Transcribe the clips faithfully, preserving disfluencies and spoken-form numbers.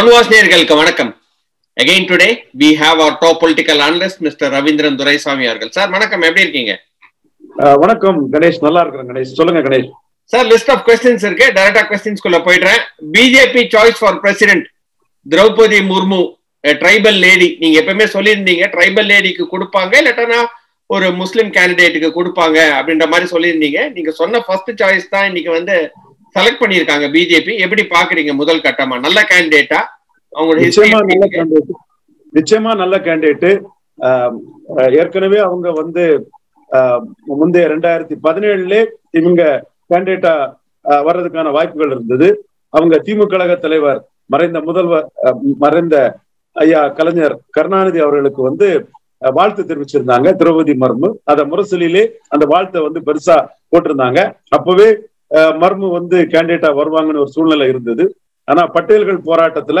One was Nergalka Manakam. Again today, we have our top political analyst, Mister Ravindran Duraisamy Argal. Sir, Manakam, how are you? Manakam, Ganesh, Nalla Ganesh. Sir, list of questions are there. Direct questions go. B J P choice for president, Droupadi Murmu, a tribal lady. You always told me, tribal lady ku kodupanga, illana or a Muslim candidate ku kodupanga. Appadindra mari sollirundinga. Neenga sonna first choice thaan innikku vande select pannirukanga B J P. Eppadi paakreenga mudal kattama nalla candidate ah avanga history nichayama nalla candidate ஏற்கனவே அவங்க வந்து முந்தைய இரண்டாயிரத்து பதினேழு லே இவங்க candidate வரதுக்கான வாய்ப்புகள் இருந்தது. அவங்க திமுக கழக தலைவர் மறைந்த முதல்வர் மறைந்த ஐயா கலைஞர் கருணாநிதி அவர்களுக்கு வந்து வாழ்த்து தெரிவிச்சிருந்தாங்க திரௌபதி மர்மு. அத முரசிலே அந்த வாழ்த்தை வந்து பெருசா போட்டிருந்தாங்க. அப்பவே மர்மு வந்து கேண்டிடேட்டா வருவாங்கன்னு ஒரு சூழ்நிலை இருந்தது. ஆனா பட்டேல்கள் போராட்டத்துல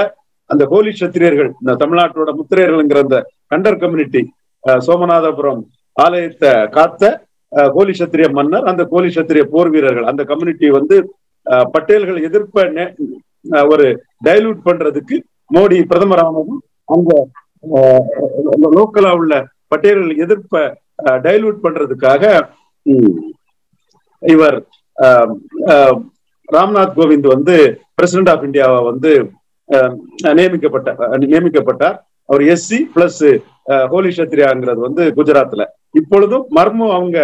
அந்த கோலி சத்திரியர்கள், இந்த தமிழ்நாட்டோட முத்திரையர்கள்ங்கிற அந்த கண்டர் கம்யூனிட்டி, சோமநாதபுரம் ஆலயத்தை காத்த கோலி சத்திரிய மன்னர், அந்த கோலி சத்திரிய போர் வீரர்கள், அந்த கம்யூனிட்டி வந்து பட்டேல்கள் எதிர்ப்ப ஒரு டைலூட் பண்றதுக்கு மோடி பிரதமரானதும் அங்க லோக்கலா உள்ள பட்டேல்கள் எதிர்ப்ப டைலூட் பண்றதுக்காக இவர் ராம்நாத் கோவிந்த் வந்து பிரசிடென்ட் ஆஃப் இந்தியாவை வந்து நியமிக்கப்பட்ட நியமிக்கப்பட்டார். அவர் எஸ்சி பிளஸ் ஹோலி சத்திரியாங்கிறது வந்து குஜராத்ல. இப்பொழுதும் மர்மு அவங்க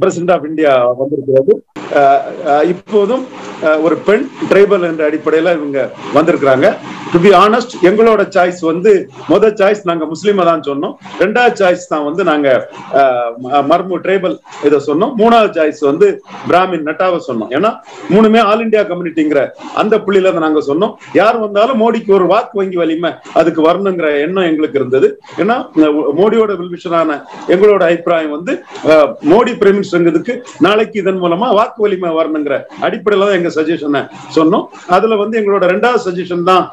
பிரசிடென்ட் ஆஃப் இந்தியா வந்திருக்கிறது. இப்போதும் ஒரு பெண் டிரைபல் என்ற அடிப்படையில இவங்க வந்திருக்கிறாங்க. டு பி ஆனஸ்ட், எங்களோட சாய்ஸ் வந்து முதல் சாய்ஸ் நாங்க முஸ்லீமா தான் சொன்னோம். ரெண்டாவது சாய்ஸ் தான் வந்து நாங்க மர்மு டிரைபல் இதை சொன்னோம். மூணாவது சாய்ஸ் வந்து பிராமின் நட்டாவை சொன்னோம். ஏன்னா மூணுமே ஆல் இண்டியா கம்யூனிட்டிங்கிற அந்த புள்ளியில நாங்க சொன்னோம். யார் வந்தாலும் மோடிக்கு ஒரு வாக்கு வங்கி வலிமை அதுக்கு வரணுங்கிற எண்ணம் எங்களுக்கு இருந்தது. ஏன்னா மோடியோட வில்விஷனான எங்களோட அபிப்பிராயம் வந்து மோடி பிரைம் மினிஸ்டருங்கிறதுக்கு நாளைக்கு இதன் மூலமா வாக்கு வலிமை வரணுங்கிற அடிப்படையில தான் எங்க சஜஷனை சொன்னோம். அதுல வந்து எங்களோட ரெண்டாவது சஜஷன் தான்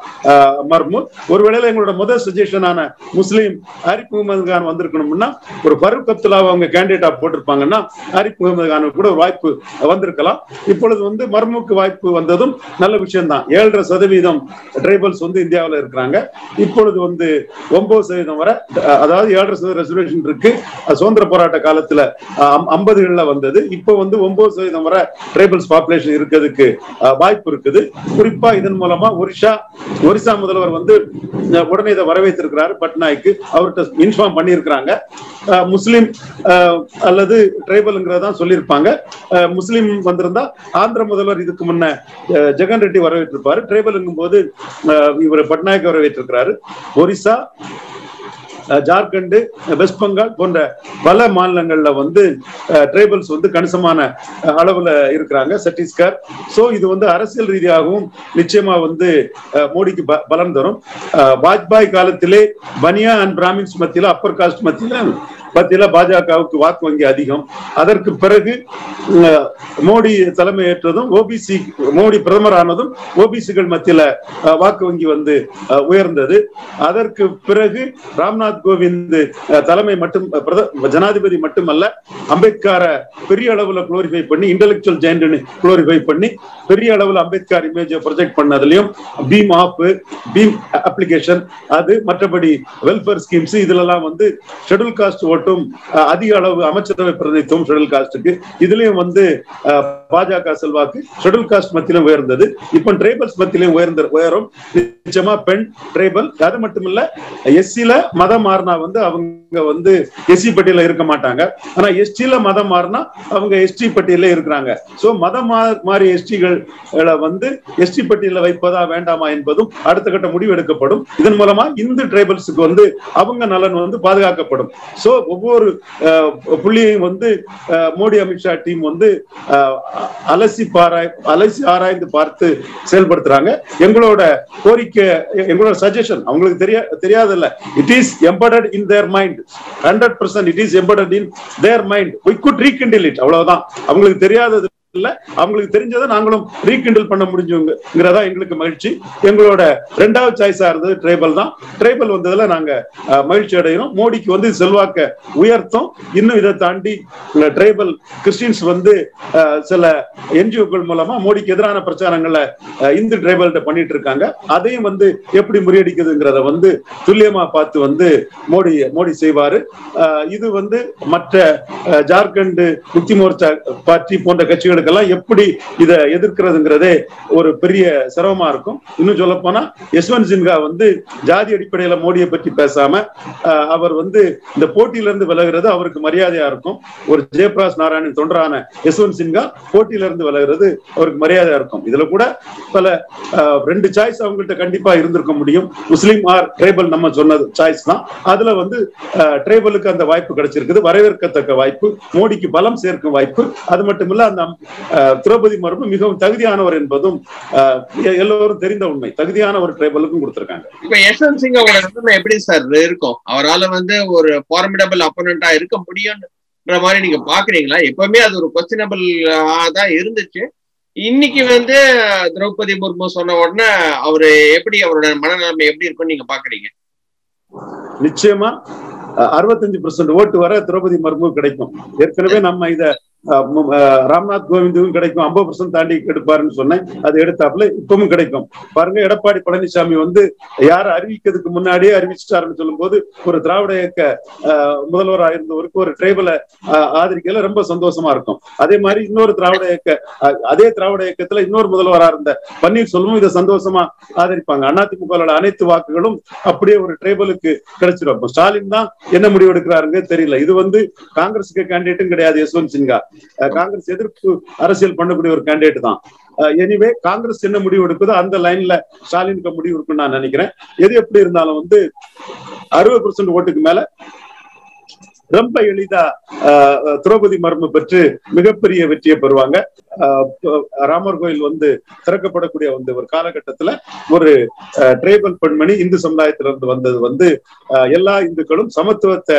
மர்மு. ஒருவேளை எங்களோட முதல் சஜஷனான முஸ்லீம் ஹரிப் முகமது கான் வந்திருக்கணும்னா, ஒரு பருக் அப்துல்லாவை அவங்க கேண்டிடேட்டா போட்டிருப்பாங்கன்னா ஹரிப் முகமது கானுக்கு கூட வாய்ப்பு வந்திருக்கலாம். இப்பொழுது வந்து மர்முக்கு வாய்ப்பு வந்ததும் நல்ல விஷயம் தான். ஏழரை சதவீதம் டிரைபல்ஸ் வந்து இந்தியாவில் இருக்கிறாங்க. இப்பொழுது வந்து ஒன்பது சதவீதம் வரை, அதாவது ஏழரை சதவீத ரெசர்வேஷன் இருக்கு. சுதந்திர போராட்ட காலத்துல ஐம்பதுகள்ல வந்தது. இப்போ வந்து ஒன்பது சதவீதம் வரை டிரைபல்ஸ் பாப்புலேஷன் இருக்கிறதுக்கு வாய்ப்பு இருக்குது. குறிப்பா இதன் மூலமா ஒரிசா ஒரிசா முதல்வர் வந்து உடனே இதை வரவேற்றிருக்கிறாரு. பட்நாய்க்கு அவர்கிட்ட இன்ஃபார்ம் பண்ணியிருக்கிறாங்க. முஸ்லீம் அல்லது டிரைபல்ங்கிறதான் சொல்லியிருப்பாங்க. முஸ்லீம் வந்திருந்தா ஆந்திர முதல்வர் இதுக்கு முன்ன ஜெகன் ரெட்டி வரவேற்றிருப்பாரு. டிரைபல்ங்கும் போது இவர் பட்நாயக் வரவேற்றிருக்கிறாரு. ஒரிசா, ஜார்க்கண்ட், வெஸ்ட் பெங்கால் போன்ற பல மாநிலங்கள்ல வந்து டிரைபல்ஸ் வந்து கணிசமான அளவுல இருக்கிறாங்க. சத்தீஸ்கர். சோ இது வந்து அரசியல் ரீதியாகவும் நிச்சயமா வந்து மோடிக்கு பலம் தரும். வாஜ்பாய் காலத்திலே பனியா அண்ட் பிராமின்ஸ் மத்தியில, அப்பர் காஸ்ட் மத்தியில மத்தியில பாஜகவுக்கு வாக்கு வங்கி அதிகம். அதற்கு பிறகு மோடி தலைமை ஏற்றதும் ஓபிசி மோடி பிரதமர் ஆனதும் ஓபிசிகள் மத்தியில வாக்கு வங்கி வந்து உயர்ந்தது. அதற்கு பிறகு ராம்நாத் கோவிந்த் தலைமை மட்டும் ஜனாதிபதி மட்டுமல்ல, அம்பேத்கர பெரிய அளவுல குளோரிஃபை பண்ணி, இன்டெலக்சுவல் ஜெயின்ட் குளோரிஃபை பண்ணி பெரிய அளவுல அம்பேத்கர் இமேஜை ப்ரொஜெக்ட் பண்ணதுலயும் பீம் ஆப் பீம் அப்ளிகேஷன், அது மற்றபடி வெல்ஃபேர் ஸ்கீம்ஸ், இதுலாம் வந்து ஷெட்யூல் காஸ்ட் அதிக அளவு அமைச்சரவை பிரதிநிதித்துவம் ஷெட்யூல் காஸ்டுக்கு, இதுலயும் வந்து பாஜக செல்வாக்கு ஷெட்யூல் காஸ்ட் மத்தியிலும் உயர்ந்தது. இப்ப டிரைபல்ஸ் மத்தியிலும் உயர்ந்த உயரும் நிச்சயமா பெண் டிரைபல். அது மட்டும் இல்ல, எஸ்சில மதம் மாறினா வந்து அவங்க வந்து எஸ்சி பட்டியல இருக்க மாட்டாங்க. ஆனா எஸ்டில மதம் மாறினா அவங்க எஸ்டி பட்டியல இருக்கிறாங்க. சோ மதம் மாறி எஸ்டிகள் வந்து எஸ்டி பட்டியல வைப்பதா வேண்டாமா என்பதும் அடுத்த கட்ட முடிவு எடுக்கப்படும். இதன் மூலமா இந்து டிரைபல்ஸுக்கு வந்து அவங்க நலன் வந்து பாதுகாக்கப்படும். சோ ஒவ்வொரு புள்ளியையும் வந்து மோடி அமித்ஷா டீம் வந்து அலசி பாராய் அலசி ஆராய்ந்து பார்த்து செயல்படுத்துறாங்க. எங்களோட கோரிக்கை, எங்களோட சஜஷன் அவங்களுக்கு தெரிய தெரியாதல்ல. It is embedded in their mind. Hundred percent it is embedded in their mind. We could rekindle it. அவ்வளவுதான். அவங்களுக்கு தெரியாதது அவங்களுக்கு தெரிஞ்சதை நாங்களும் ரீகிண்டில் பண்ண முடிஞ்சவங்கிறதா எங்களுக்கு மகிழ்ச்சி. எங்களோட ரெண்டாவது சாய்ஸா இருந்தது ட்ரைபல் தான். ட்ரைபல் வந்ததுல நாங்க மகிழ்ச்சி அடைகிறோம். மோடிக்கு வந்து செல்வாக்க உயர்த்தும். இன்னும் இதை தாண்டி ட்ரைபல் கிறிஸ்டியன்ஸ் வந்து சில என்ஜிஓக்கள் மூலமா மோடிக்கு எதிரான பிரச்சாரங்களை இந்து ட்ரைபல்கிட்ட பண்ணிட்டு இருக்காங்க. அதையும் வந்து எப்படி முறியடிக்குதுங்கிறத வந்து துல்லியமா பார்த்து வந்து மோடி மோடி செய்வாரு. இது வந்து மற்ற ஜார்க்கண்ட் முக்தி மோர்ச்சா பார்ட்டி போன்ற கட்சிகள் எப்படி இதை எதிர்க்கிறதுங்கிறதே ஒரு பெரிய சிரமமா இருக்கும். இன்னும் சொல்ல போனா யஸ்வந்த் சின்ஹா வந்து ஜாதி அடிப்படையில மோடியை பற்றி பேசாம அவர் வந்து இந்த போட்டியில இருந்து விலகிறது அவருக்கு மரியாதையா இருக்கும். ஒரு ஜெயபிரகாஷ் நாராயணன் தொண்டரான யஸ்வந்த் சின்ஹா போட்டியில இருந்து விலகிறது அவருக்கு மரியாதையா இருக்கும். இதுல கூட பல ரெண்டு சாய்ஸ் அவங்கள்ட்ட கண்டிப்பா இருந்திருக்க முடியும். முஸ்லீம் ஆர் ட்ரைபல் நம்ம சொன்னது சாய்ஸ் தான். அதுல வந்து ட்ரைபலுக்கு அந்த வாய்ப்பு கிடைச்சிருக்குது. வரவேற்கத்தக்க வாய்ப்பு, மோடிக்கு பலம் சேர்க்கும் வாய்ப்பு. அது மட்டும் இல்ல அந்த திரௌபதி மர்மு மிகவும் தகுதியானவர் என்பதும் எல்லோரும் தெரிந்த உண்மை. தகுதியான ஒரு ட்ரைபலுக்கும் கொடுத்திருக்காங்க. இப்ப யஷ்வந்த் சிங்கோட நிலைமை எப்படி சார் இருக்கும்? அவரால் வந்து ஒரு ஃபார்மிடபிள் அப்போனண்டா இருக்க முடியும்ன்ற மாதிரி நீங்க பாக்குறீங்களா? எப்பவுமே அது ஒரு குவெஸ்டினபிள் தான் இருந்துச்சு. இன்னைக்கு வந்து திரௌபதி முர்மு சொன்ன உடனே அவரு எப்படி, அவரோட மனநிலைமை எப்படி இருக்குன்னு நீங்க பாக்குறீங்க? நிச்சயமா அறுபத்தஞ்சு பெர்சென்ட் ஓட்டு வர திரௌபதி மர்மு கிடைக்கும். ஏற்கனவே நம்ம இத ராம்நாத் கோவிந்துக்கும் கிடைக்கும். ஐம்பது பர்சன்ட் தாண்டி எடுப்பாருன்னு சொன்னேன், அது எடுத்தாப்புல இப்பவும் கிடைக்கும் பாருங்க. எடப்பாடி பழனிசாமி வந்து யாரை அறிவிக்கிறதுக்கு முன்னாடியே அறிவிச்சுட்டாருன்னு சொல்லும் போது ஒரு திராவிட இயக்க முதல்வராக இருந்தவருக்கு ஒரு டிரைபலை ஆதரிக்கல ரொம்ப சந்தோஷமா இருக்கும். அதே மாதிரி இன்னொரு திராவிட இயக்க அதே திராவிட இயக்கத்துல இன்னொரு முதல்வராக இருந்த பன்னீர்செல்வமும் இதை சந்தோஷமா ஆதரிப்பாங்க. அதிமுகவோட அனைத்து வாக்குகளும் அப்படியே ஒரு டிரைபலுக்கு கிடைச்சிடும். ஸ்டாலின் தான் என்ன முடிவு எடுக்கிறாருங்க தெரியல. இது வந்து காங்கிரஸுக்கு கேண்டிடேட்டும் கிடையாது. யஸ்வந்த் சின்ஹா காங்கிரஸ் எதிர்ப்பு அரசியல் பண்ணக்கூடிய ஒரு கேண்டிடேட் தான். எனிவே காங்கிரஸ் என்ன முடிவு எடுக்குதோ அந்த லைன்ல ஸ்டாலினுக்கு முடிவு இருக்குன்னு நான் நினைக்கிறேன். எது எப்படி இருந்தாலும் வந்து அறுபது பெர்சென்ட் ஓட்டுக்கு மேல ரொம்ப எளிதா திரௌபதி மர்மு பெற்று மிகப்பெரிய வெற்றியை பெறுவாங்க. ராமர் கோயில் வந்து திறக்கப்படக்கூடிய வந்து ஒரு காலகட்டத்துல ஒரு டிரைபல் பெண்மணி இந்து சமுதாயத்திலிருந்து வந்தது வந்து எல்லா இந்துக்களும் சமத்துவத்தை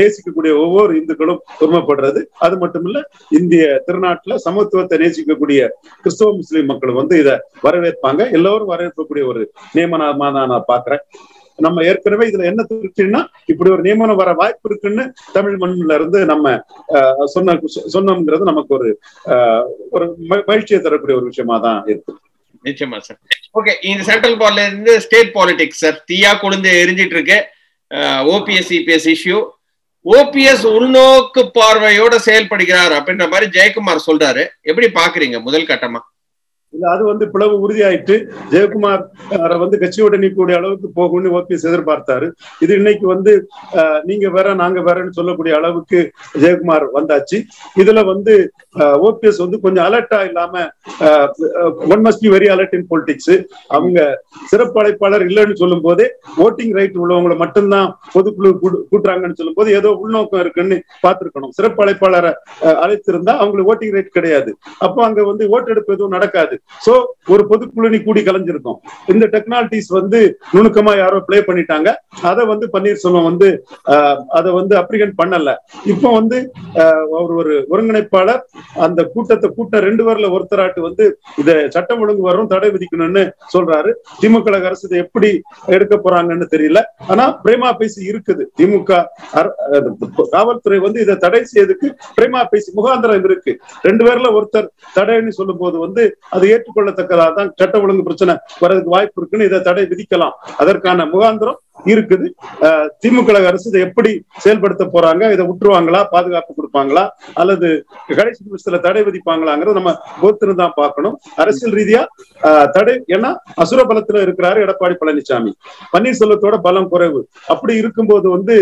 நேசிக்கக்கூடிய ஒவ்வொரு இந்துக்களும் உரிமைப்படுறது. அது மட்டும் இல்ல இந்திய திருநாட்டுல சமத்துவத்தை நேசிக்கக்கூடிய கிறிஸ்தவ முஸ்லீம் மக்கள் வந்து இதை வரவேற்பாங்க. எல்லாரும் வரவேற்கக்கூடிய ஒரு நியமனமா தான் நான் பாக்குறேன். நம்ம ஏற்கனவே இதுல என்ன திருச்சின்னா இப்படி ஒரு நியமனம் வர வாய்ப்பு இருக்குன்னு தமிழ் மண்ணில இருந்து நம்ம சொன்ன சொன்னோம்ங்கிறது நமக்கு ஒரு ஒரு மகிழ்ச்சியை தரக்கூடிய ஒரு விஷயமா தான் இருக்கு. நிச்சயமா சார். ஓகே, இந்த சென்ட்ரல் பார்ல இருந்து ஸ்டேட் பாலிடிக்ஸ் சார் தீயா கொழுந்து எரிஞ்சிட்டு இருக்கு. ஓபிஎஸ் இபிஎஸ் இஷ்யூ, ஓபிஎஸ் உள்நோக்கு பார்வையோட செயல்படுகிறார் அப்படின்ற மாதிரி ஜெயக்குமார் சொல்றாரு. எப்படி பாக்குறீங்க முதல் கட்டமா? இல்ல அது வந்து பிளவு உறுதியாயிட்டு ஜெயக்குமார் வந்து கட்சியோட நீக்கூடிய அளவுக்கு போகும்னு ஓபிஎஸ் எதிர்பார்த்தாரு. இது இன்னைக்கு வந்து நீங்க வேற நாங்க வேறன்னு சொல்லக்கூடிய அளவுக்கு ஜெயக்குமார் வந்தாச்சு. இதுல வந்து ஓபிஎஸ் வந்து கொஞ்சம் அலர்ட்டா இல்லாம one must be very alert in politics. அவங்க சிறப்பு அழைப்பாளர் இல்லைன்னு சொல்லும் போதே ஓட்டிங் ரைட் உள்ளவங்களை மட்டும்தான் பொதுக்குழு கூட்டுறாங்கன்னு சொல்லும் போது ஏதோ உள்நோக்கம் இருக்குன்னு பார்த்திருக்கணும். சிறப்பு அழைப்பாளரை அழைத்திருந்தா அவங்களுக்கு ஓட்டிங் ரைட் கிடையாது. அப்போ அங்க வந்து ஓட்டெடுப்பு எதுவும் நடக்காது. சோ ஒரு பொதுக்குழு கூடி கலைஞ்சிருக்கும். இந்த டெக்னாலஜிஸ் வந்து நுணுக்கமா யாரோ பிளே பண்ணிட்டாங்க. அதை வந்து பன்னீர்செல்வம் வந்து அதை வந்து அப்ரிகேட் பண்ணல. இப்போ வந்து ஒரு ஒருங்கிணைப்பாளர் அந்த கூட்டத்தை கூட்ட ரெண்டு பேர்ல ஒருத்தராட்டு வந்து இதை சட்டம் ஒழுங்கு வரும் தடை விதிக்கணும்னு சொல்றாரு. திமுக அரசு இதை எப்படி எடுக்க போறாங்கன்னு தெரியல. ஆனா பிரேமா பேசி இருக்குது. திமுக காவல்துறை வந்து இதை தடை செய்யறதுக்கு பிரேமா பேசி முகாந்திரம் இருக்கு. ரெண்டு பேர்ல ஒருத்தர் தடைன்னு சொல்லும் போது வந்து அது ஏற்றுக்கொள்ளத்தக்கதாக தான் சட்ட ஒழுங்கு பிரச்சனை வர்றதுக்கு வாய்ப்பு இருக்குன்னு இதை தடை விதிக்கலாம். அதற்கான முகாந்திரம் இருக்குது. திமுக அரசு இதை எப்படி செயல்படுத்த போறாங்க? இதை விட்டுருவாங்களா, பாதுகாப்பு கொடுப்பாங்களா, அல்லது கடைசி நிமிஷத்துல தடை விதிப்பாங்களாங்கிறது நம்ம பொறுத்திருந்து தான் பார்க்கணும். அரசியல் ரீதியா தடை ஏன்னா அசுர பலத்துல இருக்கிறாரு எடப்பாடி பழனிசாமி. பன்னீர்செல்வத்தோட பலம் குறைவு. அப்படி இருக்கும்போது வந்து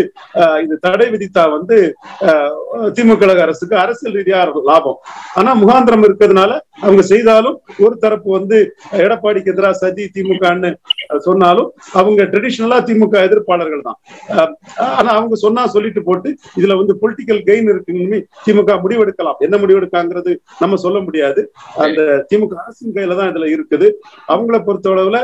இது தடை விதித்தா வந்து திமுக அரசுக்கு அரசியல் ரீதியா லாபம். ஆனா முகாந்திரம் இருக்கிறதுனால அவங்க செய்தாலும் ஒரு தரப்பு வந்து எடப்பாடிக்கு எதிராக சதி திமுகன்னு சொன்னாலும் அவங்க ட்ரெடிஷனலா திமுக எதிர்ப்பாளர்கள் தான். ஆனா அவங்க சொன்னா சொல்லிட்டு போட்டு இதுல வந்து பொலிட்டிக்கல் கெயின் இருக்குன்னு திமுக முடிவெடுக்கலாம். என்ன முடிவெடுக்காங்கிறது நம்ம சொல்ல முடியாது. அந்த திமுக அரசின் கையில தான் இதுல இருக்குது. அவங்கள பொறுத்தளவுல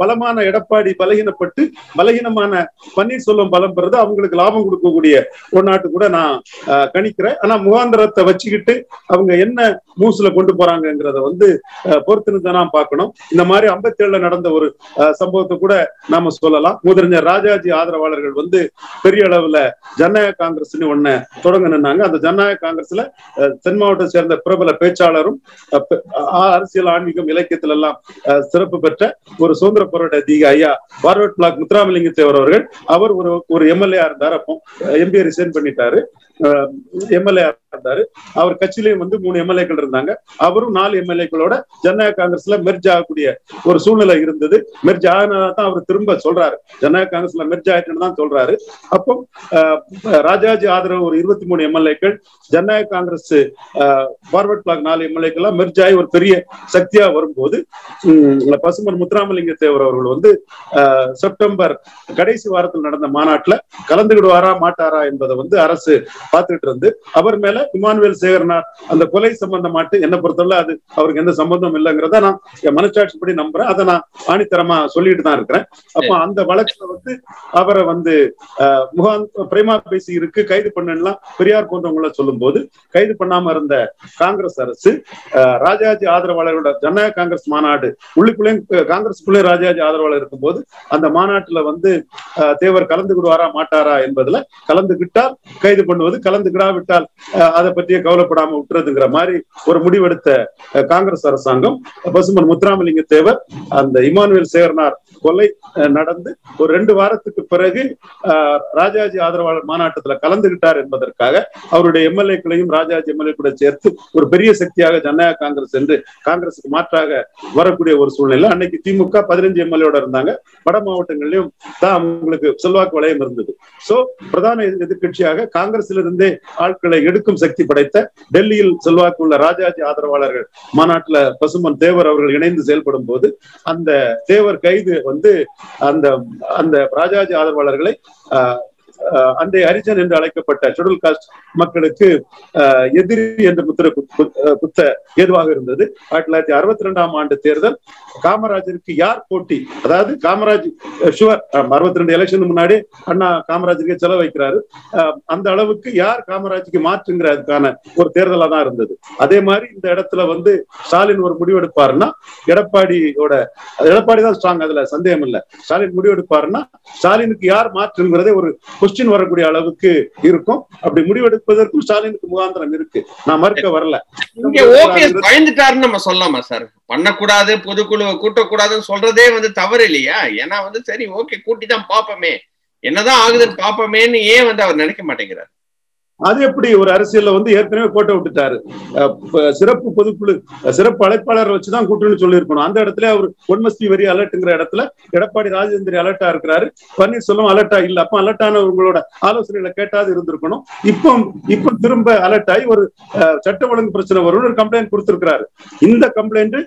பலமான எடப்பாடி பலகீனப்பட்டு பலகீனமான பன்னீர் செல்வம் பலம் பெறது அவங்களுக்கு லாபம் கொடுக்கக்கூடிய ஒரு நாட்டு கூட நான் கணிக்கிறேன். ஆனா முகாந்திரத்தை வச்சுக்கிட்டு அவங்க என்ன மூசுல கொண்டு போறாங்கிறத வந்து பொறுத்துன்னு நான் பார்க்கணும். இந்த மாதிரி ஐம்பத்தி ஏழுல நடந்த ஒரு சம்பவத்தை கூட நாம சொல்லலாம். முதலமைச்சர் ராஜாஜி ஆதரவாளர்கள் வந்து பெரிய அளவுல ஜனநாயக காங்கிரஸ் ஒண்ணு தொடங்கினாங்க. அந்த ஜனநாயக காங்கிரஸ்ல தென் மாவட்டத்தை சேர்ந்த பிரபல பேச்சாளரும் அரசியல் ஆன்மீகம் இலக்கியத்துல எல்லாம் சிறப்பு பெற்ற ஒரு சுதந்திர போராட்ட தீக ஐயா பார்வர்ட் பிளாக் முத்துராமலிங்க தேவர் அவர்கள், அவர் ஒரு ஒரு எம்எல்ஏ இருந்தார். அப்போ எம்பிஏ ரிசைன் பண்ணிட்டாரு, எம்எல்ஏ இருந்தாரு. அவர் கட்சியிலையும் வந்து மூணு எம்எல்ஏக்கள் இருந்தாங்க. அவரும் நாலு எம்எல்ஏக்களோட ஜனநாயக காங்கிரஸ்ல மெர்ஜ் ஆகக்கூடிய ஒரு சூழ்நிலை இருந்தது. மெர்ஜ் ஆகினதான் அவர் திரும்ப சொல்றாரு, ஜனநாயக காங்கிரஸ்ல மெர்ஜ் ஆயிட்டுன்னு தான் சொல்றாரு. அப்போ ராஜாஜி ஆதரவு ஒரு இருபத்தி மூணு எம்எல்ஏக்கள், ஜனநாயக காங்கிரஸ் பார்வர்ட் பிளாக் நாலு எம்எல்ஏக்கள்லாம் மெர்ஜ் ஆகி ஒரு பெரிய சக்தியா வரும்போது பசுமன் முத்துராமலிங்க தேவர் அவர்கள் வந்து செப்டம்பர் கடைசி வாரத்தில் நடந்த மாநாட்டுல கலந்துகிடுவாரா மாட்டாரா என்பதை வந்து அரசு பார்த்துட்டு இருந்து அவர் மேல இமானுவேல் சேகரனார் அந்த கொலை சம்பந்தமாட்டு என்னை பொறுத்தவரை அது அவருக்கு எந்த சம்பந்தம் இல்லைங்கிறத நான் மனசாட்சி படி நம்புறேன். அதை நான் ஆணித்தரமா சொல்லிட்டு தான் இருக்கிறேன். அப்போ அந்த வழக்குல வந்து அவரை வந்து முகாந்த பிரேமா பேசி இருக்கு கைது பண்ணலாம் பெரியார் போன்றவங்கள சொல்லும் போது கைது பண்ணாம இருந்த காங்கிரஸ் அரசு ராஜாஜி ஆதரவாளர்களோட ஜனநாயக காங்கிரஸ் மாநாடு உள்ளுக்குள்ளேயும் காங்கிரஸுக்குள்ளே ராஜாஜி ஆதரவாளர் இருக்கும்போது அந்த மாநாட்டுல வந்து தேவர் கலந்துகிடுவாரா மாட்டாரா என்பதுல கலந்துகிட்டால் கைது பண்ணுவது, கலந்துகிடாவிட்டால் அதை பற்றிய கவலைப்படாம விட்டுறதுங்கிற மாதிரி ஒரு முடிவெடுத்த காங்கிரஸ் அரசாங்கம் பசுமன் முத்துராமலிங்க தேவர் அந்த இமானுவேல் சேகரனார் கொலை நடந்து ஒரு ரெண்டு வாரத்துக்கு பிறகு ராஜாஜி ஆதரவாளர் மாநாட்டத்துல கலந்துகிட்டார் என்பதற்காக அவருடைய எம்எல்ஏக்களையும் ராஜாஜி எம்எல்ஏ கூட சேர்த்து ஒரு பெரிய சக்தியாக ஜனநாயக காங்கிரஸ் என்று காங்கிரசுக்கு மாற்றாக வரக்கூடிய ஒரு சூழ்நிலை. அன்னைக்கு திமுக பதினஞ்சு எம்எல்ஏட இருந்தாங்க, வட மாவட்டங்களிலும் தான் அவங்களுக்கு செல்வாக்கு வளையம் இருந்தது. சோ பிரதான எதிர்கட்சியாக காங்கிரஸிலிருந்தே ஆட்களை எடுக்கும் சக்தி படைத்த டெல்லியில் செல்வாக்கு உள்ள ராஜாஜி ஆதரவாளர்கள் மாநாட்டுல பசுமன் தேவர் அவர்கள் இணைந்து செயல்படும் போது அந்த தேவர் கைது வந்து அந்த அந்த ராஜாஜி ஆதரவாளர்களை ஆஹ் அன்றைய ஹரிஜன் என்று அழைக்கப்பட்ட ஷெட்யூல் காஸ்ட் மக்களுக்கு எதிரி என்ற முத்திர குத்த ஏதுவாக இருந்தது. ஆயிரத்தி தொள்ளாயிரத்தி அறுபத்தி ரெண்டாம் ஆண்டு தேர்தல் காமராஜருக்கு யார் போட்டி, அதாவது காமராஜ் ஷுவர் அறுபத்தி ரெண்டு எலெக்ஷனுக்கு முன்னாடி அண்ணா காமராஜருக்கு செலவு வைக்கிறாரு, அந்த அளவுக்கு யார் காமராஜுக்கு மாற்றுங்கிறதுக்கான ஒரு தேர்தலாக தான் இருந்தது. அதே மாதிரி இந்த இடத்துல வந்து ஸ்டாலின் ஒரு முடிவெடுப்பாருன்னா எடப்பாடியோட எடப்பாடி தான் ஸ்ட்ராங், அதுல சந்தேகம் இல்லை. ஸ்டாலின் முடிவெடுப்பாருன்னா ஸ்டாலினுக்கு யார் மாற்றுங்கிறதே ஒரு கொஸ்டின் வரக்கூடிய அளவுக்கு இருக்கும். அப்படி முடிவெடுப்பதற்கும் ஸ்டாலினுக்கு முகாந்திரம் இருக்கு, நான் மறுக்க வரல. ஓபிஎஸ் பயந்துட்டாருன்னு நம்ம சொல்லலாமா சார்? பண்ணக்கூடாது, பொதுக்குழுவை கூட்டக்கூடாதுன்னு சொல்றதே வந்து தவறு இல்லையா? ஏன்னா வந்து சரி ஓகே கூட்டி தான் பாப்பமே, என்னதான் ஆகுதுன்னு பாப்பமேன்னு ஏன் வந்து அவர் நினைக்க மாட்டேங்கிறார்? அது எப்படி ஒரு அரசியல்ல வந்து ஏற்கனவே போட்டோ விட்டுட்டாரு, சிறப்பு பொதுக்குழு சிறப்பு அழைப்பாளர் வச்சுதான் கூட்டணும்னு சொல்லியிருக்கணும். அந்த இடத்துல அவர் ஒன் மஸ்ட் பி வெரி அலர்ட்ங்கிற இடத்துல எடப்பாடி ராஜேந்திரி அலர்ட்டா இருக்கிறாரு, பன்னீர்செல்வம் அலர்ட்டா இல்ல. அப்ப அலர்ட்டான உங்களோட ஆலோசனைகளை கேட்டாவது இருந்திருக்கணும். இப்போ இப்போ திரும்ப அலர்ட் ஆகி ஒரு சட்ட ஒழுங்கு பிரச்சனை வரும் ஒரு கம்ப்ளைண்ட் கொடுத்திருக்கிறாரு. இந்த கம்ப்ளைண்ட்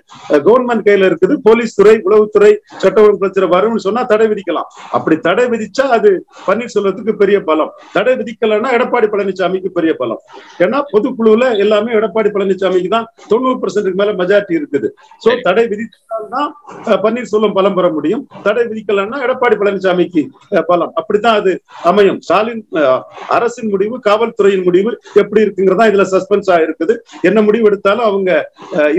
கவர்மெண்ட் கையில இருக்குது, போலீஸ் துறை உளவுத்துறை சட்ட ஒழுங்கு பிரச்சனை வரும்னு சொன்னா தடை விதிக்கலாம். அப்படி தடை விதிச்சா அது பன்னீர்செல்வத்துக்கு பெரிய பலம், தடை விதிக்கலன்னா எடப்பாடி பழனிசாமி பெரிய பலம். ஏன்னா பொதுக்குழுல எல்லாமே எடப்பாடி பழனிசாமிக்கு தான் தொண்ணூறு பர்சன்ட் மேல மெஜாரிட்டி இருக்குது. சோ தடை விதித்தால்தான் பன்னீர்செல்வம் பலம் பெற முடியும், தடை விதிக்கலன்னா எடப்பாடி பழனிசாமிக்கு பலம். அப்படித்தான் அது அமையும். ஸ்டாலின் அரசின் முடிவு காவல்துறையின் முடிவு எப்படி இருக்குங்கிறதா இதுல சஸ்பென்ஸ் ஆயிருக்குது. என்ன முடிவு எடுத்தாலும் அவங்க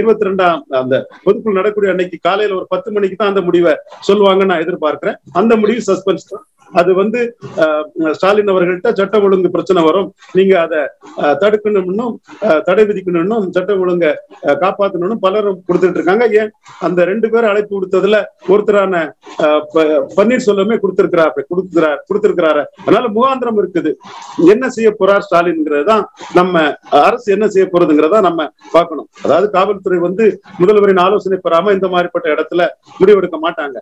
இருபத்தி ரெண்டாம் அந்த பொதுக்குழு நடக்கூடிய அன்னைக்கு காலையில ஒரு பத்து மணிக்கு தான் அந்த முடிவை சொல்லுவாங்கன்னு நான் எதிர்பார்க்கிறேன். அந்த முடிவு சஸ்பென்ஸ் தான். அது வந்து ஸ்டாலின் அவர்கள்ட்ட சட்ட ஒழுங்கு பிரச்சனை வரும், நீங்க அதை தடுக்கணும்னும் தடை விதிக்கணும்னும் சட்ட ஒழுங்கை காப்பாற்றணும்னு பலரும் கொடுத்துட்டு இருக்காங்க. ஏன் அந்த ரெண்டு பேரும் அழைப்பு கொடுத்ததுல ஒருத்தரான பன்னீர்செல்வமே கொடுத்திருக்கிறார் கொடுத்துக்கிறார் கொடுத்திருக்கிறாரு. அதனால முகாந்திரம் இருக்குது. என்ன செய்ய போறார் ஸ்டாலின்ங்கிறதுதான் நம்ம அரசு என்ன செய்ய போறதுங்கிறதா நம்ம பார்க்கணும். அதாவது காவல்துறை வந்து முதல்வரின் ஆலோசனை பெறாம இந்த மாதிரிப்பட்ட இடத்துல முடிவெடுக்க மாட்டாங்க.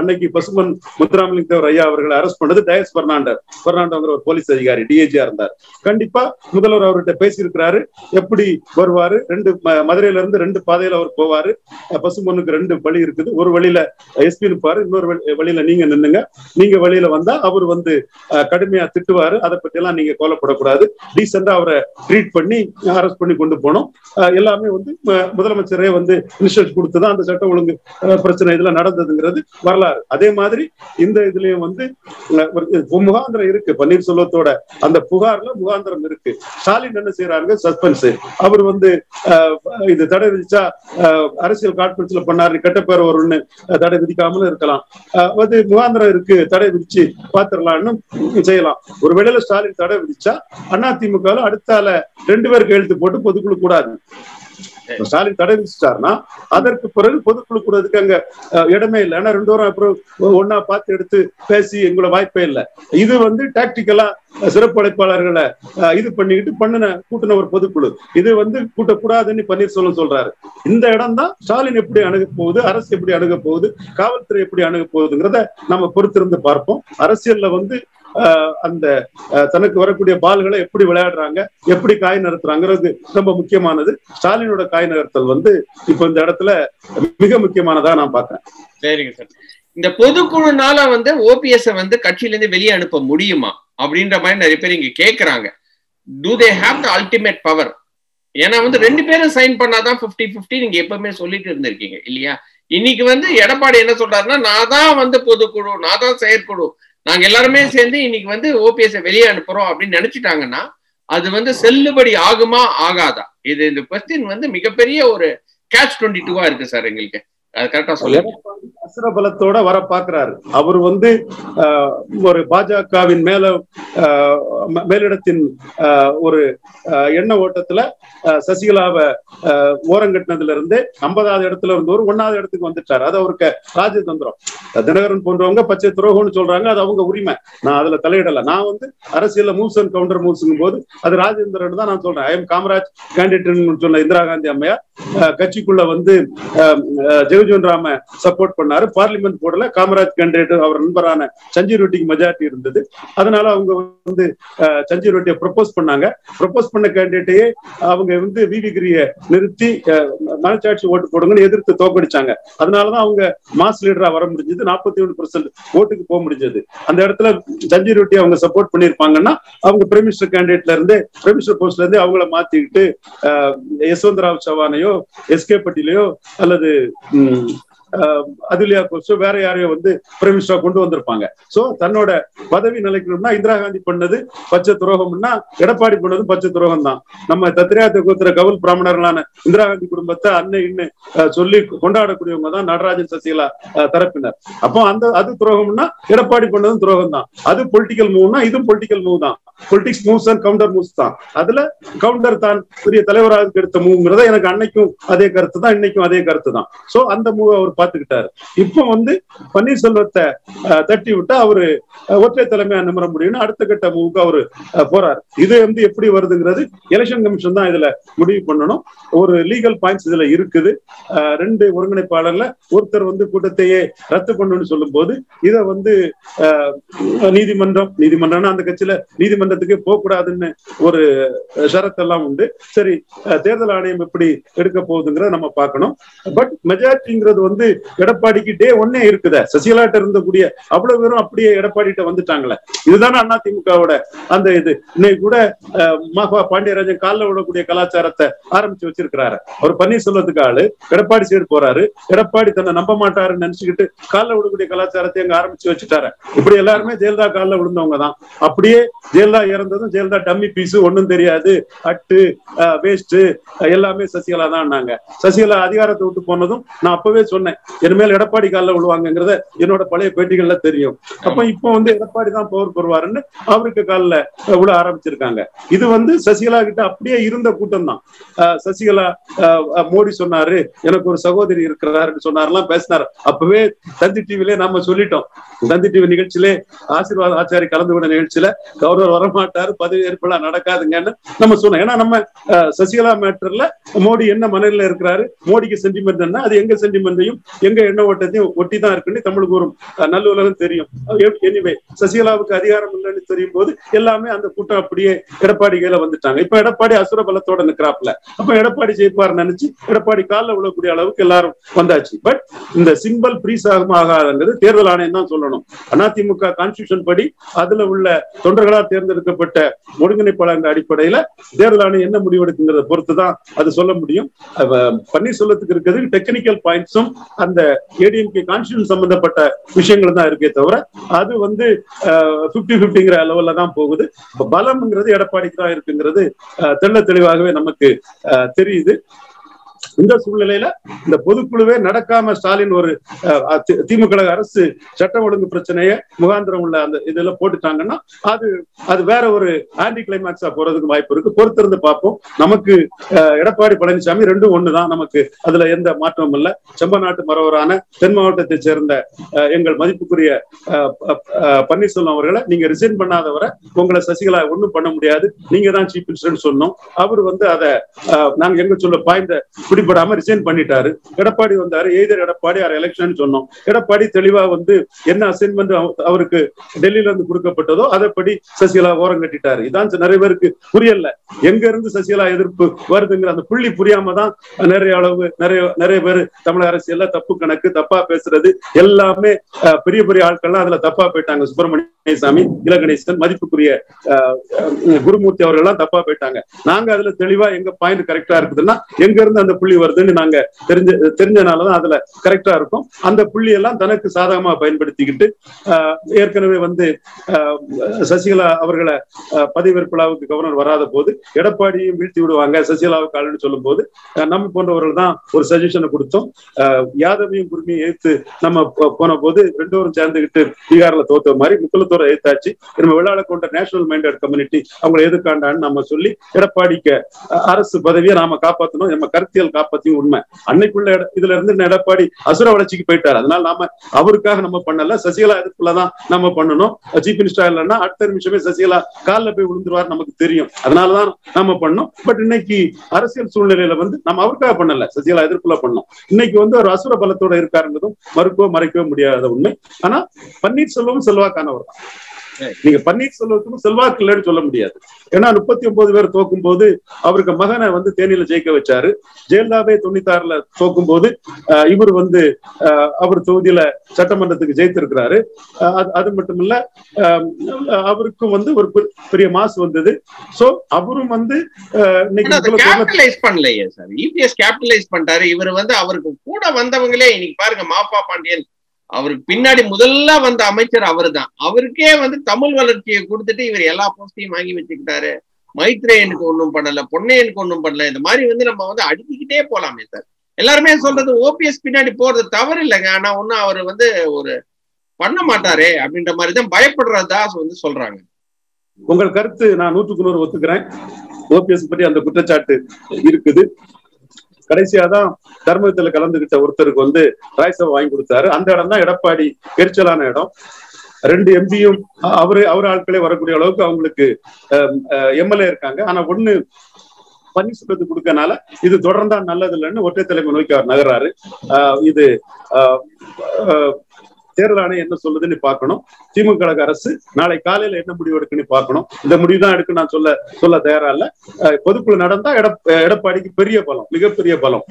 அன்னைக்கு பசுமன் முத்துராமலிங்க தேவர் ஐயா அவர்களை அரெஸ்ட் பண்ணது டயஸ் பெர்னாண்டர் பெர்னாண்டோங்கிற ஒரு போலீஸ் அதிகாரி டிஏஜியா இருந்தார். கண்டிப்பா முதல்வர் அவர்கிட்ட பேசியிருக்கிறாரு, எப்படி வருவாரு, ரெண்டு மதுரையில இருந்து ரெண்டு பாதையில அவர் போவாரு, பசும்பொண்ணுக்கு ரெண்டு வழி இருக்குது, ஒரு வழியில எஸ்பி இருப்பாரு, இன்னொரு வழியில நீங்க நின்னுங்க, நீங்க வழியில வந்தா அவர் வந்து கடுமையா திட்டுவாரு, அதை பத்தி எல்லாம் நீங்க கோலப்படக்கூடாது, டீசெண்டா அவரை ட்ரீட் பண்ணி அரெஸ்ட் பண்ணி கொண்டு போனோம். எல்லாமே வந்து முதலமைச்சரே வந்து இன்ஸ்ட்ரக்ஷன் கொடுத்துதான் அந்த சட்டம் ஒழுங்கு பிரச்சனை இதெல்லாம் நடந்ததுங்கிறது வரலாறு. அதே மாதிரி இந்த இதுலயும் வந்து முகாந்திரம் இருக்கு, பன்னீர்செல்வத்தோட அந்த புகார்ல முகாந்திரம் இருக்கு. ஸ்டாலின் என்ன செய்யறாங்க, சஸ்பென்ஸ், அவர் வந்து இது தடை விதிச்சா அரசியல் காட்பென்ஸ்ல பண்ணாரு, கெட்ட பேர் வரும்னு தடை விதிக்காமலும் இருக்கலாம், அது முகாந்திரம் இருக்கு, தடை விதிச்சு பாத்திரலாம்னு செய்யலாம். ஒரு வேளையில ஸ்டாலின் தடை விதிச்சா அதிமுக அடுத்தால ரெண்டு பேர் கையெழுத்து போட்டு பொதுக்குழு கூடாது. ஸ்டாலின் தடை விதிச்சிட்டாருன்னா அதற்கு பிறகு பொதுக்குழு கூடதுக்கு அங்க இடமே இல்லை. ஏன்னா ரெண்டு வாரம் அப்புறம் ஒன்னா பார்த்து எடுத்து பேசி எங்களோட வாய்ப்பே இல்லை. இது வந்து டாக்டிக்கலா சிறப்பு அழைப்பாளர்களை இது பண்ணிக்கிட்டு பண்ணின கூட்டின ஒரு பொதுக்குழு, இது வந்து கூட்டக்கூடாதுன்னு பன்னீர்செல்வம் சொல்றாரு. இந்த இடம் தான் ஸ்டாலின் எப்படி அணுக போகுது, அரசு எப்படி அணுக போகுது, காவல்துறை எப்படி அணுக போகுதுங்கிறத நம்ம பொறுத்திருந்து பார்ப்போம். அரசியல்ல வந்து அந்த தனக்கு வரக்கூடிய பால்களை எப்படி விளையாடுறாங்க, எப்படி காய் நகர்த்துறாங்கிறது ரொம்ப முக்கியமானது. ஸ்டாலினோட காய் நகர்த்தல் வந்து இப்ப இந்த இடத்துல மிக முக்கியமானதா நான் பாக்கிறேன். சரிங்க சார், இந்த பொதுக்குழுனால வந்து ஓபிஎஸ் வந்து கட்சியில இருந்து வெளியே அனுப்ப முடியுமா அப்படின்ற மாதிரி நிறைய பேர் இங்க கேக்குறாங்க. Do they have the ultimate power? ஏன்னா வந்து ரெண்டு பேரும் சைன் பண்ணாதான் பிப்டி பிப்டி நீங்க எப்பவுமே சொல்லிட்டு இருந்திருக்கீங்க இல்லையா? இன்னைக்கு வந்து எடப்பாடி என்ன சொல்றாருன்னா, நான் தான் வந்து பொதுக்குழு, நான் தான் செயற்குழு, நாங்க எல்லாருமே சேர்ந்து இன்னைக்கு வந்து ஓபிஎஸ் வெளியே அனுப்புறோம் அப்படின்னு நினைச்சிட்டாங்கன்னா அது வந்து செல்லுபடி ஆகுமா ஆகாதா? இது இந்த கொஸ்டின் வந்து மிகப்பெரிய ஒரு கேட்ச் டுவெண்ட்டி டூவா இருக்கு சார் எங்களுக்கு. அது கரெக்டா சொல்லுங்க. அசுர பலத்தோட வர பாக்குறாரு அவர் வந்து. ஒரு பாஜகவின் மேல மேலிடத்தின் ஒரு எண்ண ஓட்டத்துல சசிகலாவை ஓரங்கட்டினதுல இருந்து ஐம்பதாவது இடத்துல இருந்து ஒரு ஒன்னாவது இடத்துக்கு வந்துட்டாரு. அது அவருக்கு ராஜதந்திரம். தினகரன் போன்றவங்க பச்சை துரோகம்னு சொல்றாங்க, அது அவங்க உரிமை, நான் அதுல தலையிடல. நான் வந்து அரசியல்ல மூவ்ஸ் அண்ட் கவுண்டர் மூவ்ஸ்ங்கும் போது அது ராஜேந்திரன் தான் நான் சொல்றேன். ஐ எம் காமராஜ் கேண்டிடேட் சொன்ன இந்திரா காந்தி அம்மையார் கட்சிக்குள்ள வந்து ஜெகஜீவன் ராம சப்போர்ட் பண்ணாரு, பார்லிமெண்ட் போடல. காமராஜ் கேண்டிடேட் அவர் நண்பரான சஞ்சீவ் ரெட்டிக்கு மெஜாரிட்டி இருந்தது, அதனால அவங்க வந்து சஞ்சீவ் ரெட்டியை ப்ரொபோஸ் பண்ணாங்க. ப்ரொபோஸ் பண்ண கேண்டிடேட்டையே அவங்க வந்து விவிகிரியை நிறுத்தி மனச்சாட்சி ஓட்டு போடுங்கன்னு எதிர்த்து தோக்கடிச்சாங்க. அதனாலதான் அவங்க மாஸ் லீடரா வர முடிஞ்சது, நாற்பத்தி ஒன்று பெர்சென்ட் ஓட்டுக்கு போக முடிஞ்சது. அந்த இடத்துல சஞ்சீவ் ரெட்டி அவங்க சப்போர்ட் பண்ணிருப்பாங்கன்னா அவங்க பிரைம் மினிஸ்டர் கேண்டிடேட்ல இருந்து பிரைம் மினிஸ்டர் போஸ்ட்ல இருந்து அவங்கள மாத்திக்கிட்டு யஸ்வந்தராவ் சவானையோ எஸ் கே பட்டீலையோ அல்லது அதுலயா கொஞ்சம் வேற யாரையோ வந்து பிரைம் மினிஸ்டரா கொண்டு வந்திருப்பாங்க. சோ தன்னோட பதவி நிலைக்கணும்னா இந்திரா காந்தி பண்ணது பச்சை துரோகம்னா எடப்பாடி பண்ணது பச்சை துரோகம் தான். நம்ம தத்திராயத்தை கோத்திர கவுல் பிராமணர்களான இந்திரா காந்தி குடும்பத்தை அன்னை இன்னும் சொல்லி கொண்டாடக்கூடியவங்க தான் நடராஜன் சசிகலா தரப்பினர். அப்போ அந்த அது துரோகம்னா எடப்பாடி பண்ணதும் துரோகம் தான். அது பொலிட்டிக்கல் மூவ்னா இதுவும் பொலிட்டிக்கல் மூவ் தான். Politics moves and counter moves தான். அதுல கவுண்டர் தான் பெரிய தலைவராக எடுத்த மூவ்ங்கிறத எனக்கு அன்னைக்கும் அதே கருத்து தான், இன்னைக்கும் அதே கருத்து தான். சோ அந்த மூவ் அவர் பாத்துக்கிட்டாரு. இப்ப வந்து பன்னீர்செல்வத்தை தட்டி விட்டா அவரு ஒற்றை தலைமையா நிமிர முடியும்னு அடுத்த கட்ட மூவுக்கு அவரு போறாரு. இது வந்து எப்படி வருதுங்கிறது எலெக்ஷன் கமிஷன் தான் இதுல முடிவு பண்ணணும். ஒரு லீகல் பாயிண்ட்ஸ் இதுல இருக்குது. ரெண்டு ஒருங்கிணைப்பாளர்ல ஒருத்தர் வந்து கூட்டத்தையே ரத்து பண்ணணும்னு சொல்லும் போது இதை வந்து நீதிமன்றம் நீதிமன்றம்னா அந்த கட்சியில நீதிமன்றத்துக்கு போகக்கூடாதுன்னு ஒரு ஷரத்தெல்லாம் உண்டு. சரி, தேர்தல் ஆணையம் எப்படி எடுக்க போகுதுங்கிறத நம்ம பார்க்கணும். பட் மெஜாரிட்டிங்கிறது வந்து எடப்பாடிக்கு டே ஒன்னே இருக்குதா? சசிகலா கிட்ட இருந்த கூடிய அவ்வளவு பேரும் அப்படியே எடப்பாடி கிட்ட வந்துட்டாங்களே. இதுதானே அதிமுகவோட அந்த இது. இன்னைக்கு கூட மாஃபா பாண்டியராஜன் காலில் விடக்கூடிய கலாச்சாரத்தை ஆரம்பிச்சு வச்சிருக்கிறாரு. அவர் பன்னீர்செல்வத்துக்கு ஆளு, எடப்பாடி சைடு போறாரு, எடப்பாடி தன்னை நம்ப மாட்டாருன்னு நினைச்சுக்கிட்டு காலில் விடக்கூடிய கலாச்சாரத்தை அங்க ஆரம்பிச்சு வச்சுட்டாரு. இப்படி எல்லாருமே ஜெயலலிதா காலில் விழுந்தவங்க தான். அப்படியே ஜெயலலிதா இறந்ததும் ஜெயலலிதா டம்மி பீஸ், ஒன்னும் தெரியாது, அட்டு வேஸ்ட் எல்லாமே சசிகலா தான். சசிகலா அதிகாரத்தை விட்டு போனதும் நான் அப்பவே சொன்னேன், இனிமேல் எடப்பாடி காலில் விழுவாங்கிறத என்னோட பழைய பேட்டிகள்ல தெரியும். அப்ப இப்போ வந்து எடப்பாடி தான் பவர் பெறுவாருன்னு அவருக்கு காலில் விழ ஆரம்பிச்சிருக்காங்க. இது வந்து சசிகலா கிட்ட அப்படியே இருந்த கூட்டம் தான். சசிகலா மோடி சொன்னாரு, எனக்கு ஒரு சகோதரி இருக்கிறாருன்னு சொன்னாருலாம் பேசினாரு. அப்பவே தந்தி டிவிலே நாம சொல்லிட்டோம். தந்தி டிவி நிகழ்ச்சியிலே ஆசீர்வாத ஆச்சாரி கலந்து கொண்ட நிகழ்ச்சியில கவர்னர் வரமாட்டாரு, பதவியேற்பெல்லாம் நடக்காதுங்கன்னு நம்ம சொன்னோம். ஏன்னா நம்ம சசிகலா மேட்டர்ல மோடி என்ன மனநில இருக்கிறாரு, மோடிக்கு சென்டிமெண்ட் என்ன, அது எங்க சென்டிமெண்ட்டையும் எங்க என்ன ஓட்டத்தையும் ஒட்டி தான் இருக்குன்னு தமிழுக்கு ஒரு நல்ல உலகம் தெரியும். எனிவே சசிகலாவுக்கு அதிகாரம் இல்லைன்னு தெரியும் போது எல்லாமே அந்த கூட்டம் அப்படியே எடப்பாடி கையில வந்துட்டாங்க. இப்ப எடப்பாடி அசுர பலத்தோட நிற்கிறாப்ல, அப்ப எடப்பாடி ஜெயிப்பார் நினைச்சு எடப்பாடி காலில் விழக்கூடிய அளவுக்கு எல்லாரும் வந்தாச்சு. பட் இந்த சிம்பல் பிரீஸ் ஆகும் ஆகாதுங்கிறது தேர்தல் ஆணையம் தான் சொல்லணும். அதிமுக கான்ஸ்டியூஷன் படி அதுல உள்ள தொண்டர்களால் தேர்ந்தெடுக்கப்பட்ட ஒருங்கிணைப்பாளர் அடிப்படையில தேர்தல் ஆணையம் என்ன முடிவெடுக்குங்கிறத பொறுத்து தான் அது சொல்ல முடியும். பன்னீர் சொல்லத்துக்கு இருக்கிறது டெக்னிக்கல் பாயிண்ட்ஸும் அந்த ஏடிஎம்கே கான்ஸ்டியூஷன் சம்பந்தப்பட்ட விஷயங்கள் தான் இருக்கே தவிர அது வந்து பிப்டி பிப்டிங்கிற லெவல்ல தான் போகுது. பலம்ங்கிறது எடப்பாடிக்கு தான் இருக்குங்கிறது தெள்ள தெளிவாகவே நமக்கு தெரியுது. இந்த சூழ்நிலையில இந்த பொதுக்குழுவே நடக்காம ஸ்டாலின் ஒரு திமுக அரசு சட்ட ஒழுங்கு பிரச்சனையை முகாந்திரம் உள்ள அந்த இதுல போட்டுட்டாங்கன்னா அது அது வேற ஒரு ஆன்டி கிளைமேக்ஸா போறதுக்கு வாய்ப்பு இருக்கு. பொறுத்திருந்து பார்ப்போம். நமக்கு எடப்பாடி பழனிசாமி ரெண்டும் ஒண்ணுதான், நமக்கு அதுல எந்த மாற்றமும் இல்லை. செம்ப நாட்டு மறவரான தென் மாவட்டத்தை சேர்ந்த எங்கள் மதிப்புக்குரிய பன்னீர்செல்வம் அவர்களை நீங்க ரிசைன் பண்ணாதவரை உங்களை சசிகலா ஒண்ணும் பண்ண முடியாது, நீங்க தான் சீஃப் மினிஸ்டர்னு சொன்னோம். அவர் வந்து அதை நாங்க எங்க சொல்ல பாய்ந்த பிடிபடாம ரிசைன் பண்ணிட்டாரு. எடப்பாடி வந்தாரு, எய்தர் எடப்பாடி ஆர் எலெக்ஷன் சொன்னோம். எடப்பாடி தெளிவா வந்து என்ன அசைன்மெண்ட் அவருக்கு டெல்லியில இருந்து கொடுக்கப்பட்டதோ அதைப்படி சசிகலா ஓரம் கட்டிட்டாரு. இதான் நிறைய பேருக்கு புரியல, எங்க இருந்து சசிகலா எதிர்ப்பு வருதுங்கிற அந்த புள்ளி புரியாம தான் நிறைய அளவு நிறைய நிறைய பேர் தமிழக அரசியல்ல தப்பு கணக்கு தப்பா பேசுறது எல்லாமே பெரிய பெரிய ஆட்கள்லாம் அதுல தப்பா போயிட்டாங்க. சுப்பிரமணிய சாமி, இலகணேசன், மதிப்புக்குரிய குருமூர்த்தி அவர்கள் எல்லாம் தப்பா போயிட்டாங்க. நாங்க அதுல தெளிவா எங்க பாயிண்ட் கரெக்டா இருக்குதுன்னா எங்க இருந்து அந்த புள்ளி வருதுன்னு நாங்க தெரிஞ்ச தெரிஞ்சனாலதான் அதுல கரெக்டா இருக்கும். அந்த புள்ளி எல்லாம் தனக்கு சாதகமா பயன்படுத்திக்கிட்டு ஏற்கனவே வந்து சசிகலா அவர்களை பதவியேற்புலாவுக்கு கவர்னர் வராத போது எடப்பாடியும் வீழ்த்தி விடுவாங்க சசிகலாவுக்கு ஆளுன்னு சொல்லும் போது நம்ம போன்றவர்கள் தான் ஒரு சஜஷனை கொடுத்தோம். யாதவையும் குருமியும் எதிர்த்து நம்ம போன போது ரெண்டோரும் சேர்ந்துகிட்டு பீகார்ல தோத்த மாதிரி முக்குளத்தோட எதிர்த்தாச்சு. நம்ம விழால கொண்ட நேஷனல் மைண்டட் கம்யூனிட்டி அவங்களை எதிர்காண்டான்னு நம்ம சொல்லி எடப்பாடிக்கு அரசு பதவியை நாம காப்பாற்றணும், நம்ம கருத்தியல் காப்பத்தையும் உண்மை. அன்னைக்குள்ள இதுல இருந்து எடப்பாடி அசுர வளர்ச்சிக்கு போயிட்டார். அதனால நாம அவருக்காக நம்ம பண்ணல, சசிகலா எதிர்ப்புலதான் நம்ம பண்ணணும். சீஃப் மினிஸ்டர் இல்லைன்னா அடுத்த நிமிஷமே சசிகலா காலில் போய் விழுந்துருவார், நமக்கு தெரியும். அதனாலதான் நம்ம பண்ணோம். பட் இன்னைக்கு அரசியல் சூழ்நிலையில வந்து நம்ம அவருக்காக பண்ணல, சசிகலா எதிர்ப்புல பண்ணோம். இன்னைக்கு வந்து ஒரு அசுர பலத்தோட இருக்காருங்கிறதும் மறுக்கவோ மறைக்கவே முடியாத உண்மை. ஆனா பன்னீர்செல்வம் செல்வாக்கானவர் தான். நீங்க பன்னீர்செல்வத்துக்கும் செல்வாக்கு இல்லைன்னு சொல்ல முடியாது. ஏன்னா முப்பத்தி ஒன்பது பேர் தோக்கும் போது அவருக்கு மகனை வந்து தேனியில ஜெயிக்க வச்சாரு. ஜெயலலிதாவே தொண்ணூத்தி ஆறுல தோக்கும் போது இவர் வந்து அவர் தொகுதியில சட்டமன்றத்துக்கு ஜெயித்திருக்கிறாரு. அது மட்டும் இல்ல அவருக்கும் வந்து ஒரு பெரிய மாசு வந்தது. சோ அவரும் வந்து இவர் வந்து அவருக்கு கூட வந்தவங்களே இன்னைக்கு பாருங்க, மாபா பாண்டியன் அவருக்கு பின்னாடி முதல்ல வந்த அமைச்சர் அவரு தான். அவருக்கே வந்து தமிழ் வளர்ச்சியை கொடுத்துட்டு இவர் எல்லா போஸ்டையும் வாங்கி வச்சுக்கிட்டாரு. மைத்ரேயனுக்கு ஒன்றும் பண்ணல, பொன்னையனுக்கு ஒன்றும் பண்ணல. இந்த மாதிரி வந்து நம்ம வந்து அடிக்கிட்டே போலாமே சார். எல்லாருமே சொல்றது ஓபிஎஸ் பின்னாடி போறது தவறு இல்லைங்க, ஆனா ஒன்னும் அவர் வந்து ஒரு பண்ண மாட்டாரே அப்படின்ற மாதிரிதான் பயப்படுறதா வந்து சொல்றாங்க. உங்கள் கருத்து நான் நூற்றுக்கு நூறு ஒத்துக்கிறேன். ஓபிஎஸ் பற்றி அந்த குற்றச்சாட்டு இருக்குது. கடைசியாதான் தர்மத்துல கலந்துகிட்ட ஒருத்தருக்கு வந்து ராஜ்யசபா வாங்கி கொடுத்தாரு. அந்த இடம் தான் எடப்பாடி எரிச்சலான இடம். ரெண்டு எம்பியும் அவரு அவர் ஆட்களே வரக்கூடிய அளவுக்கு அவங்களுக்கு எம்எல்ஏ இருக்காங்க. ஆனா ஒண்ணு பன்னீர்செல்வத்துக்கு கொடுக்கனால இது தொடர்ந்தா நல்லது இல்லைன்னு ஒற்றை தலைமை நோக்கி அவர் நகர்றாரு. ஆஹ் இது தேர்தல் ஆணையம் என்ன சொல்லுதுன்னு பார்க்கணும். திமுக கழக அரசு நாளை காலையில என்ன முடிவு எடுக்குன்னு பார்க்கணும். இந்த முடிவு தான் எடுக்க நான் சொல்ல சொல்ல தயாரா இல்ல. பொதுக்குழு நடந்தா எட எடப்பாடிக்கு பெரிய பலம், மிகப்பெரிய பலம்.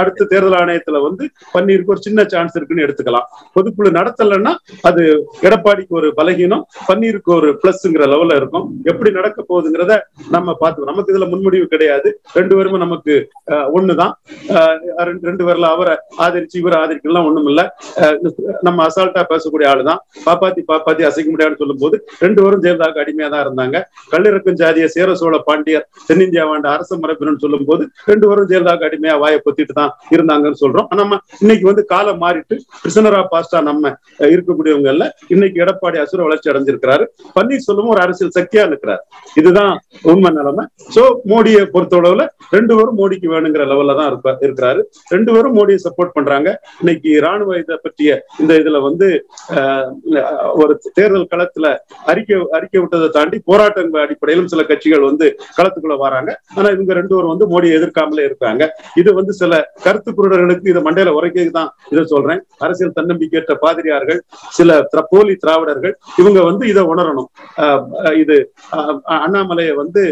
அடுத்த தேர்தல் ஆணையத்துல வந்து பன்னீருக்கு ஒரு சின்ன சான்ஸ் இருக்குன்னு எடுத்துக்கலாம். பொதுக்குழு நடத்தலைன்னா அது எடப்பாடிக்கு ஒரு பலகீனம், பன்னீருக்கு ஒரு பிளஸ்ங்கிற லெவல்ல இருக்கும். எப்படி நடக்க போகுதுங்கிறத நம்ம பார்த்துக்கணும். நமக்கு இதுல முன்முடிவு கிடையாது. ரெண்டு பேருமே நமக்கு ஒண்ணுதான். ரெண்டு பேர்ல அவரை ஆதரிச்சு இவரை ஆதரிக்கலாம் ஒண்ணும் இல்ல. நம்ம அசால்ட்டா பேசக்கூடிய ஆளுதான். பாப்பாத்தி பாப்பாத்தி அசைக்க முடியாதுன்னு சொல்லும் போது ரெண்டு பேரும் ஜெயலலிதாவுக்கு அடிமையா தான் இருந்தாங்க. கல்லிறக்கும் ஜாதிய சேர சோழ பாண்டியர் தென்னிந்தியா வாண்ட அரச மரபினு சொல்லும் போது ரெண்டு பேரும் ஜெயலலிதாவுக்கு அடிமையா வாயை பொத்திட்டு தான் இருந்தாங்கன்னு சொல்றோம். நம்ம இன்னைக்கு வந்து காலம் மாறிட்டு பிரிசனரா பாஸ்டா நம்ம இருக்கக்கூடியவங்கல்ல. இன்னைக்கு எடப்பாடி அசுர வளர்ச்சி அடைஞ்சிருக்கிறாரு. பன்னீர்செல்வம் ஒரு அரசியல் சக்தியா இருக்கிறார். இதுதான் உண்மை நிலைமை. சோ மோடியை பொறுத்தளவுல ரெண்டு பேரும் மோடிக்கு வேணுங்கிற லெவல்ல தான் இருக்கிறாரு. ரெண்டு பேரும் மோடியை சப்போர்ட் பண்றாங்க. இன்னைக்கு ராணுவ இதை பற்றிய இந்த இதுல வந்து ஒரு தேர்தல் களத்துல அறிக்கை அறிக்கை விட்டதை தாண்டி போராட்டங்கள் அடிப்படையிலும் சில கட்சிகள் வந்து களத்துக்குள்ள வராங்க. ஆனா இவங்க ரெண்டுவரும் வந்து மோடியை எதிர்க்காமலே இருக்காங்க. இது வந்து சில கருத்து குருடர்களுக்கு இதை மண்டையில உரைக்கதான் இதை சொல்றேன். அரசியல் தன்னம்பிக்கையற்ற பாதிரியார்கள், சில போலி திராவிடர்கள், இவங்க வந்து இதை உணரணும். இது அண்ணாமலையை வந்து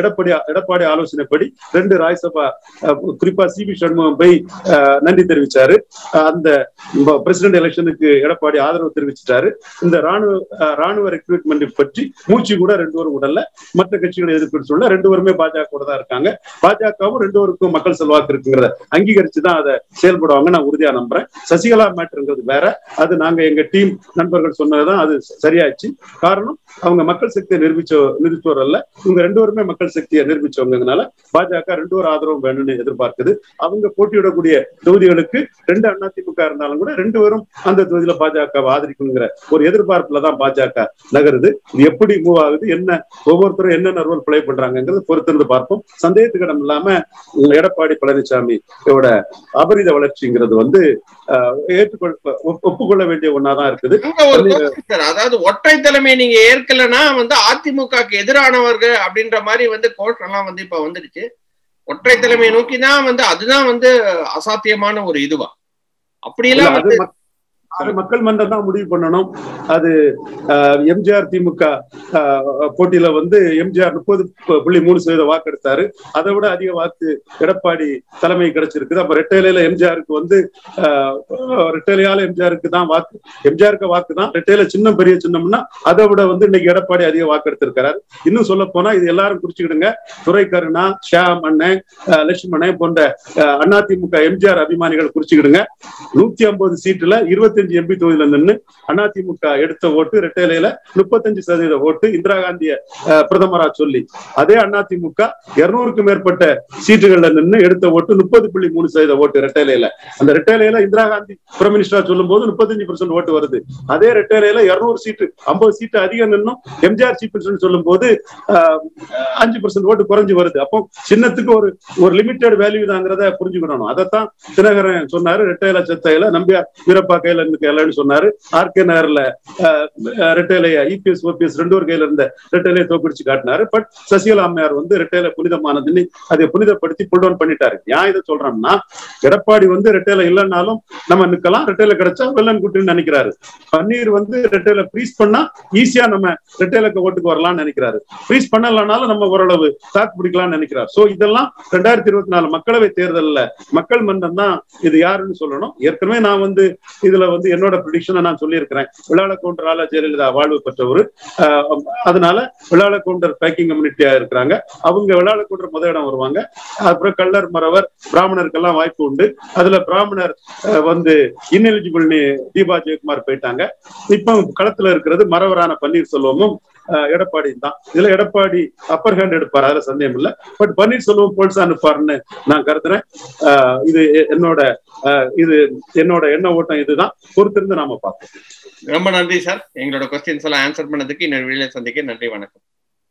எடப்பாடி எடப்பாடி ஆலோசனைப்படி ரெண்டு ராஜ்யசபா குறிப்பா சிபி சண்முகம் போய் நன்றி தெரிவிச்சாரு. அந்த பிரசிடென்ட் எலெக்ஷனுக்கு எடப்பாடி ஆதரவு தெரிவிச்சிட்டாரு. இந்த ராணுவ ராணுவ ரெக்ரூட்மெண்ட் பற்றி மூச்சு கூட ரெண்டு பேரும் உடல்ல மற்ற கட்சிகளை எதிர்ப்பு சொல்ல ரெண்டு பேருமே பாஜக கூட தான் இருக்காங்க. பாஜகவும் ரெண்டு பேருக்கும் மக்கள் செல்வாக்கு இருக்குங்கிறத அங்கீகரிச்சுதான் அதை செயல்படுவாங்க நான் உறுதியா நம்புறேன். சசிகலா மேட்டருங்கிறது வேற, அது நாங்க எங்க டீம் நண்பர்கள் சொன்னதுதான் அது சரியாச்சு. காரணம் அவங்க மக்கள் சக்தியை நிரூபிச்ச நிரூபிச்சோர் அல்ல, இவங்க ரெண்டு பேருமே மக்கள் சக்தியை நிரூபிச்சவங்கனால பாஜக ரெண்டு பேர் ஆதரவும் வேணும்னு எதிர்பார்க்குது. அவங்க போட்டியிடக்கூடிய தொகுதிகளுக்கு ரெண்டு அதிமுக இருந்தாலும் கூட ரெண்டு பேரும் அந்த தொகுதியில பாஜக ஆதரிக்கணுங்கிற ஒரு எதிர்பார்ப்புலதான் பாஜக நகருது. இது எப்படி மூவ் ஆகுது, என்ன ஒவ்வொருத்தரும் என்னென்ன ரோல் பிளே பண்றாங்கிறது பொறுத்திருந்து பார்ப்போம். சந்தேகத்துக்கு இடம் இல்லாம எடப்பாடி பழனிசாமி இதோட அபரித வளர்ச்சிங்கிறது வந்து ஏற்றுக்கொள் ஒப்புக்கொள்ள வேண்டிய ஒன்னாதான் இருக்குது. அதாவது ஒற்றை தலைமை நீங்க ஏற்கலன்னா வந்து அதிமுக எதிரானவர்கள் அப்படின்ற மாதிரி வந்து கோர்ட் எல்லாம் வந்து இப்ப வந்துருச்சு. ஒற்றை தலைமையை நோக்கி தான் வந்து அதுதான் வந்து அசாத்தியமான ஒரு இதுவா அப்படியெல்லாம் வந்து அது மக்கள் மன்றம் தான் முடிவு பண்ணணும். அது எம்ஜிஆர் திமுக போட்டியில வந்து எம்ஜிஆர் முப்பது புள்ளி மூணு சதவீத வாக்கு எடுத்தாரு. அதை விட அதிக வாக்கு எடப்பாடி தலைமை கிடைச்சிருக்குது. அப்ப ரெட்டையில எம்ஜிஆருக்கு வந்து ரெட்டையிலால எம்ஜிஆருக்கு தான் வாக்கு, எம்ஜிஆருக்கு வாக்கு தான் ரெட்டையில சின்னம் பெரிய சின்னம்னா அதை விட வந்து இன்னைக்கு எடப்பாடி அதிக வாக்கு எடுத்திருக்கிறாரு. இன்னும் சொல்ல போனா இது எல்லாரும் குறிச்சுக்கிடுங்க, துரை கருணா, ஷியாம் அண்ணன், லட்சுமணன் போன்ற அதிமுக எம்ஜிஆர் அபிமானிகள் குறிச்சுக்கிடுங்க. நூத்தி ஐம்பது சீட்டுல இருபத்தி எம்பி தொகுதியில நின்று அதிமுக எடுத்த ஓட்டு ரெட்டையில முப்பத்தஞ்சு சதவீத ஓட்டு இந்திரா காந்திய பிரதமரா சொல்லி அதே அதிமுக இருநூறுக்கும் மேற்பட்ட சீட்டுகள்ல நின்று எடுத்த ஓட்டு முப்பது புள்ளி மூணு சதவீத ஓட்டு ரெட்டையில. அந்த ரெட்டையில இந்திரா காந்தி பிரைம் மினிஸ்டரா சொல்லும் போது முப்பத்தஞ்சு பெர்சென்ட் ஓட்டு வருது. அதே ரெட்டையில இருநூறு சீட்டு ஐம்பது சீட்டு அதிகம் நின்னும் எம்ஜிஆர் சீப் மினிஸ்டர் சொல்லும் போது அஞ்சு பெர்சென்ட் ஓட்டு குறைஞ்சு வருது. அப்போ சின்னத்துக்கு ஒரு ஒரு லிமிட்டட் வேல்யூ தாங்கிறத புரிஞ்சுக்கணும். அதைத்தான் தினகரன் சொன்னாரு, ரெட்டையில செத்தையில நம்பியார் வீரப்பா கையில சொன்னாரு, ஆர்கே நகர்ல ரெட்டையிலைய இபிஎஸ் ஓபிஎஸ் ரெண்டு ஒரு கையில இருந்த ரெட்டையிலையை தோப்பிடிச்சு காட்டினாரு. பட் சசிகலா அம்மையார் வந்து ரெட்டையில புனிதமானதுன்னு அதை புனிதப்படுத்தி புல் டவுன் பண்ணிட்டாரு. ஏன் இதை சொல்றோம்னா எடப்பாடி வந்து ரெட்டையில இல்லைன்னாலும் நம்ம நிக்கலாம், ரெட்டையில கிடைச்சா வெள்ளன் குட்டின்னு நினைக்கிறாரு. பன்னீர் வந்து ரெட்டையில ஃப்ரீஸ் பண்ணா ஈஸியா நம்ம ரெட்டையில ஓட்டுக்கு வரலாம்னு நினைக்கிறாரு. ஃப்ரீஸ் பண்ணலனாலும் நம்ம ஓரளவு தாக்கு பிடிக்கலாம்னு நினைக்கிறார். சோ இதெல்லாம் ரெண்டாயிரத்தி இருபத்தி நாலு மக்களவை தேர்தலில் மக்கள் மன்றம் தான் இது யாருன்னு சொல்லணும். ஏற்கனவே நான் வந்து இதுல வந்து என்னோட ப்ரெடிக்ஷனை நான் சொல்லியிருக்கிறேன். விளாள கவுண்டரால ஜெயலலிதா வாழ்வு பெற்றவர், அதனால விளாள கவுண்டர் பேக்கிங் கம்யூனிட்டியா இருக்கிறாங்க. அவங்க விளாள கவுண்டர் முதல் இடம் வருவாங்க. அப்புறம் கள்ளர், மறவர், பிராமணருக்கெல்லாம் வாய்ப்பு உண்டு. அதுல பிராமணர் வந்து இன்எலிஜிபிள்னு தீபா ஜெயக்குமார் போயிட்டாங்க. இப்போ களத்துல இருக்கிறது மறவரான பன்னீர்செல்வமும் எடப்பாடி தான். இதுல எடப்பாடி அப்பர் ஹேண்ட் எடுப்பார், அதுல சந்தேகம் இல்ல. பட் பன்னீர்செல்வம் போல்சா அனுப்பாருன்னு நான் கருதுறேன். இது என்னோட இது என்னோட எண்ண ஓட்டம் இதுதான். பொறுத்திருந்து நாம பார்ப்போம். ரொம்ப நன்றி சார், எங்களோட கொஸ்டின்ஸ் எல்லாம் ஆன்சர் பண்ணதுக்கு. இன்னொரு வீடியோல சந்திக்க. நன்றி, வணக்கம்.